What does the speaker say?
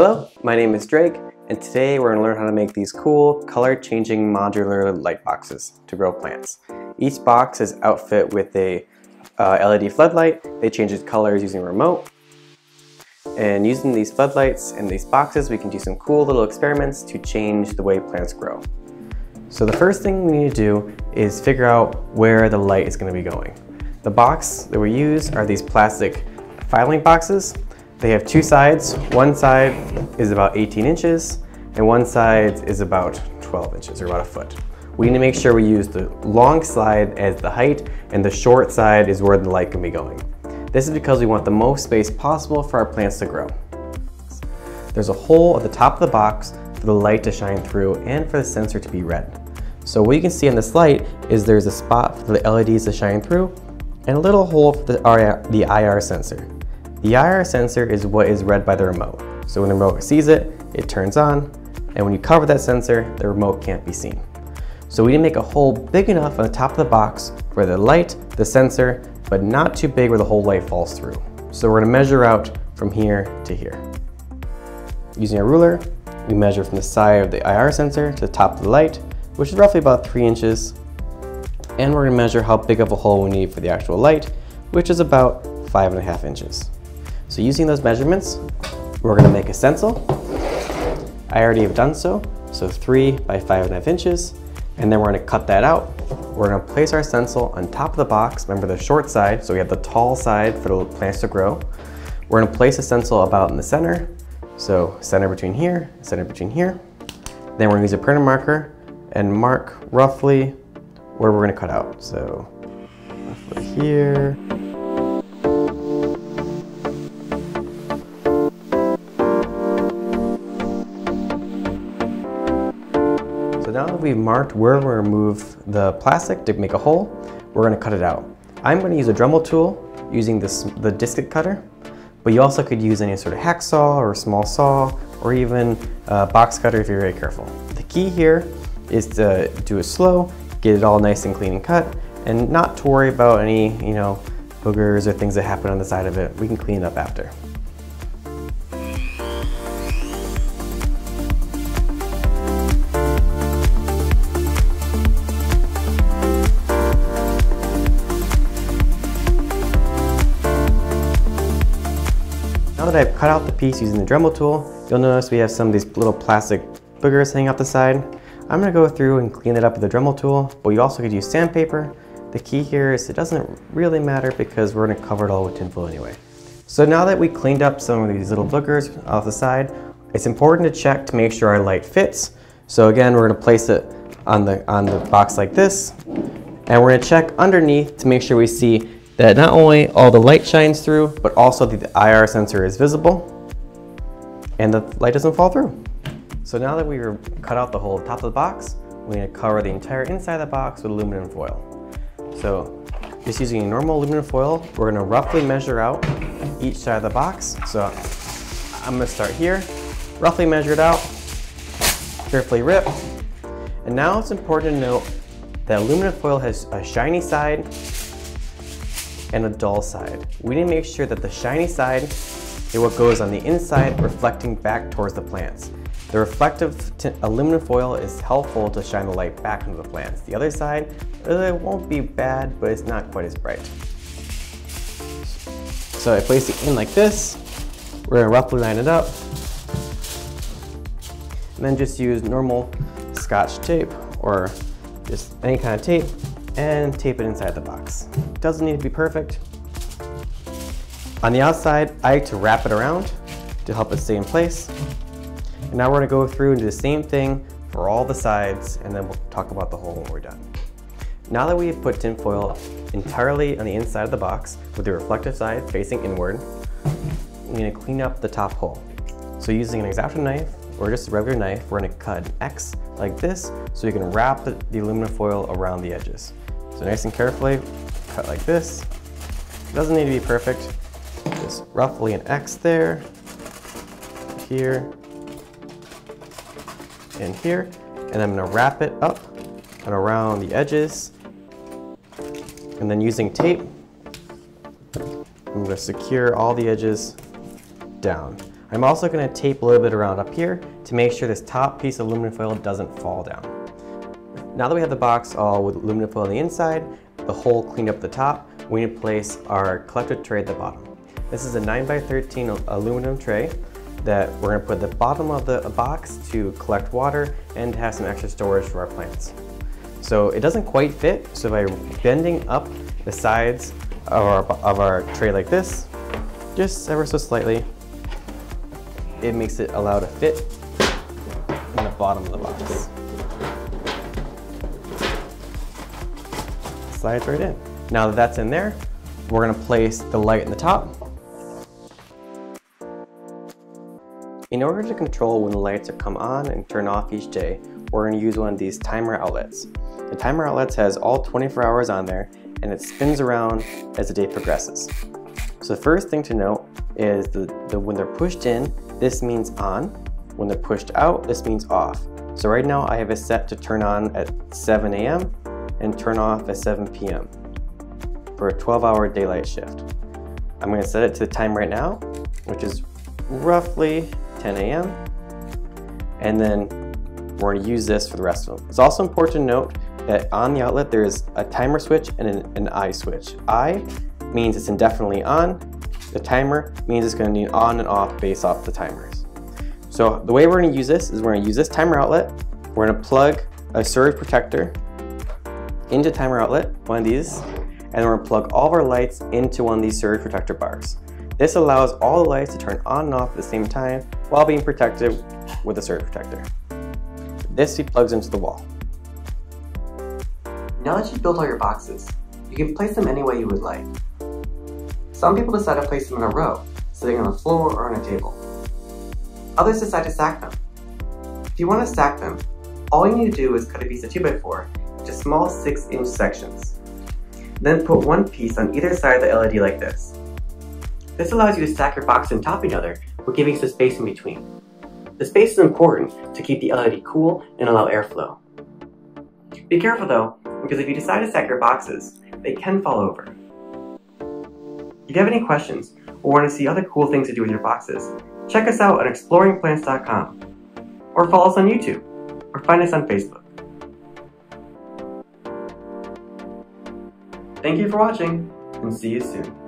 Hello, my name is Drake, and today we're going to learn how to make these cool, color-changing modular light boxes to grow plants. Each box is outfit with a LED floodlight. They change its colors using a remote. And using these floodlights and these boxes, we can do some cool little experiments to change the way plants grow. So the first thing we need to do is figure out where the light is going to be going. The box that we use are these plastic filing boxes. They have two sides. One side is about 18 inches and one side is about 12 inches or about a foot. We need to make sure we use the long side as the height and the short side is where the light can be going. This is because we want the most space possible for our plants to grow. There's a hole at the top of the box for the light to shine through and for the sensor to be read. So what you can see on this light is there's a spot for the LEDs to shine through and a little hole for the IR sensor. The IR sensor is what is read by the remote. So when the remote sees it, it turns on, and when you cover that sensor, the remote can't be seen. So we need to make a hole big enough on the top of the box for the light, the sensor, but not too big where the whole light falls through. So we're gonna measure out from here to here. Using a ruler, we measure from the side of the IR sensor to the top of the light, which is roughly about 3 inches. And we're gonna measure how big of a hole we need for the actual light, which is about 5.5 inches. So using those measurements, we're gonna make a stencil. I already have done so, so 3 by 5.5 inches. And then we're gonna cut that out. We're gonna place our stencil on top of the box. Remember the short side, so we have the tall side for the plants to grow. We're gonna place a stencil about in the center. So center between here, center between here. Then we're gonna use a printer marker and mark roughly where we're gonna cut out. So roughly here. So now that we've marked where we're gonna move the plastic to make a hole, we're gonna cut it out. I'm gonna use a Dremel tool using the disc cutter, but you also could use any sort of hacksaw or small saw or even a box cutter if you're very careful. The key here is to do it slow, get it all nice and clean and cut, and not to worry about any, boogers or things that happen on the side of it. We can clean it up after. Now that I've cut out the piece using the Dremel tool, you'll notice we have some of these little plastic boogers hanging off the side. I'm gonna go through and clean it up with the Dremel tool, but you also could use sandpaper. The key here is it doesn't really matter because we're gonna cover it all with tin foil anyway. So now that we cleaned up some of these little boogers off the side, it's important to check to make sure our light fits. So again, we're gonna place it on the box like this, and we're gonna check underneath to make sure we see that not only all the light shines through, but also the IR sensor is visible and the light doesn't fall through. So now that we've cut out the whole top of the box, we're gonna cover the entire inside of the box with aluminum foil. So just using normal aluminum foil, we're gonna roughly measure out each side of the box. So I'm gonna start here, roughly measure it out, carefully rip. And now it's important to note that aluminum foil has a shiny side and a dull side. We need to make sure that the shiny side is what goes on the inside, reflecting back towards the plants. The reflective aluminum foil is helpful to shine the light back into the plants. The other side, it won't be bad, but it's not quite as bright. So I place it in like this. We're gonna roughly line it up. And then just use normal Scotch tape or just any kind of tape and tape it inside the box. Doesn't need to be perfect. On the outside, I like to wrap it around to help it stay in place. And now we're gonna go through and do the same thing for all the sides, and then we'll talk about the hole when we're done. Now that we've put tin foil entirely on the inside of the box with the reflective side facing inward, I'm gonna clean up the top hole. So using an X-Acto knife or just a regular knife, we're gonna cut an X like this so you can wrap the aluminum foil around the edges. So nice and carefully, cut like this. It doesn't need to be perfect. Just roughly an X there, here, and here. And I'm gonna wrap it up and around the edges. And then using tape, I'm gonna secure all the edges down. I'm also going to tape a little bit around up here to make sure this top piece of aluminum foil doesn't fall down. Now that we have the box all with aluminum foil on the inside, the hole cleaned up the top, we need to place our collector tray at the bottom. This is a 9x13 aluminum tray that we're going to put at the bottom of the box to collect water and have some extra storage for our plants. So it doesn't quite fit, so by bending up the sides of our tray like this, just ever so slightly, it makes it allow to fit in the bottom of the box. Slides right in. Now that that's in there, we're going to place the light in the top. In order to control when the lights come on and turn off each day, we're going to use one of these timer outlets. The timer outlets has all 24 hours on there, and it spins around as the day progresses. So the first thing to note is when they're pushed in, this means on. When they're pushed out, this means off. So right now I have it set to turn on at 7 a.m. and turn off at 7 p.m. for a 12-hour daylight shift. I'm going to set it to the time right now, which is roughly 10 a.m. and then we're going to use this for the rest of them. It's also important to note that on the outlet there is a timer switch and an I switch. I means it's indefinitely on. The timer means it's going to be on and off based off the timers. So the way we're going to use this is we're going to use this timer outlet. We're going to plug a surge protector into timer outlet, one of these, and we're going to plug all of our lights into one of these surge protector bars. This allows all the lights to turn on and off at the same time while being protected with a surge protector. This he plugs into the wall. Now that you've built all your boxes, you can place them any way you would like. Some people decide to place them in a row, sitting on the floor or on a table. Others decide to stack them. If you want to stack them, all you need to do is cut a piece of 2x4 into small 6-inch sections. Then put one piece on either side of the LED like this. This allows you to stack your box on top of each other, while giving some space in between. The space is important to keep the LED cool and allow airflow. Be careful though, because if you decide to stack your boxes, they can fall over. If you have any questions or want to see other cool things to do with your boxes, check us out on ExploringPlants.com, or follow us on YouTube, or find us on Facebook. Thank you for watching, and see you soon.